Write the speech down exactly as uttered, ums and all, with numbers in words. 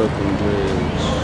Brooklyn Bridge.